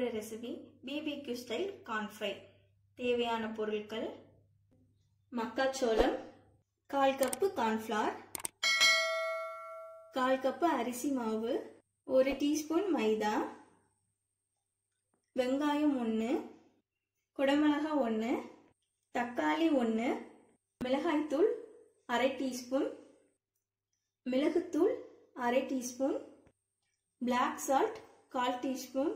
போகிற recipe BBQ style corn fry. தேவையான பொருட்கள்: மக்காச்சோளம், 1/4 கப் கார்ன்ஃப்ளவர், 1/4 கப் அரிசி மாவு, 1 டீஸ்பூன் மைதா, வெங்காயம் 1, குடமிளகாய் 1, தக்காளி 1, மிளகாய்த்தூள் 1/2 டீஸ்பூன், மிளகுத்தூள் 1/2 teaspoon, black salt 1/4 teaspoon,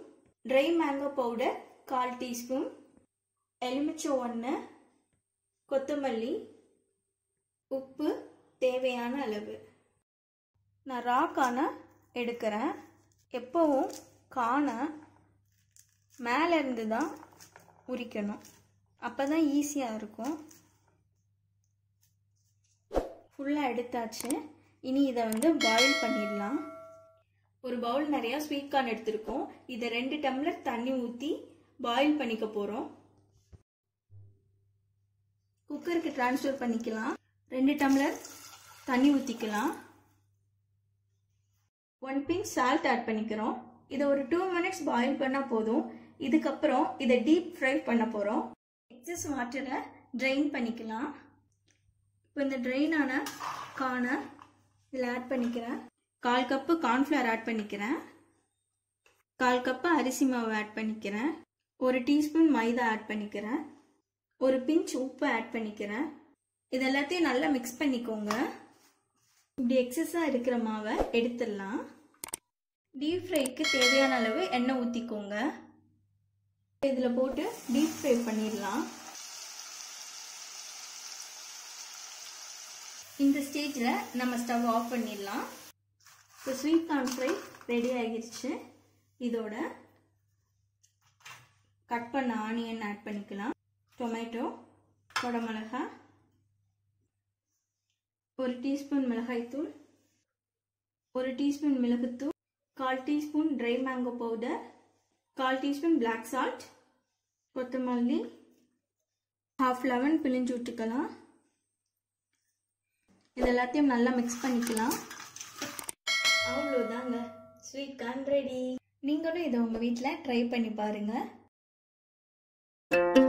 dry mango powder 1/4 teaspoon, எலுமிச்சை 1, கொத்தமல்லி, உப்பு தேவையான அளவு. நான் ரா கான எடுக்கிறேன். எப்பவும் கான மேலே இருந்து தான் உரிக்கணும், அப்பதான் ஈஸியா இருக்கும். ஃபுல்லா எடுத்தாச்சு. இனி இதை வந்து பாயில் பண்ணிடலாம். ஒரு பவுல் நிறையா ஸ்வீட் கார்ன் எடுத்துருக்கோம். இதை 2 டம்ளர் தண்ணி ஊற்றி பாயில் பண்ணிக்க போகிறோம். குக்கருக்கு டிரான்ஸ்ஃபர் பண்ணிக்கலாம். 2 டம்ளர் தண்ணி ஊற்றிக்கலாம். 1 பிஞ்ச் சால்ட் ஆட் பண்ணிக்கிறோம். இதை ஒரு 2 minutes பாயில் பண்ணால் போதும். இதுக்கப்புறம் இதை டீப் ஃப்ரை பண்ண போகிறோம். எக்ஸஸ் வாட்டரை ட்ரெயின் பண்ணிக்கலாம். இப்போ இந்த ட்ரெயினான கார்னை இதில் ஆட் பண்ணிக்கிறேன். 1/4 கப்பு கார்ன்ஃப்ளவர் ஆட் பண்ணிக்கிறேன். 1/4 கப்பு அரிசி மாவு ஆட் பண்ணிக்கிறேன். 1 டீஸ்பூன் மைதா ஆட் பண்ணிக்கிறேன். 1 பிஞ்ச் உப்பு ஆட் பண்ணிக்கிறேன். இது எல்லாத்தையும் நல்லா மிக்ஸ் பண்ணிக்கோங்க. இப்படி எக்ஸஸாக இருக்கிற மாவை எடுத்துடலாம். டீப் ஃப்ரைக்கு தேவையான அளவு எண்ணெய் ஊற்றிக்கோங்க. இதில் போட்டு டீப் ஃப்ரை பண்ணிடலாம். இந்த ஸ்டேஜில் நம்ம ஸ்டவ் ஆஃப் பண்ணிடலாம். இப்போ ஸ்வீட் கார்ன் ஃப்ரை ரெடி ஆகிடுச்சு. இதோட கட் பண்ண ஆனியன் ஆட் பண்ணிக்கலாம். டொமேட்டோ, குடமிளகாய், 1 டீஸ்பூன் மிளகாய்த்தூள், 1 டீஸ்பூன் மிளகுத்தூள், 1/4 teaspoon dry mango powder, 1/4 teaspoon black salt, கொத்தமல்லி, 1/2 லெமன் பிழிஞ்சு விட்டுக்கலாம். இது எல்லாத்தையும் நல்லா மிக்ஸ் பண்ணிக்கலாம். அவ்வளோதாங்க, ஸ்வீட் கார்ன் ரெடி. நீங்களும் இதை உங்கள் வீட்டில் ட்ரை பண்ணி பாருங்கள்.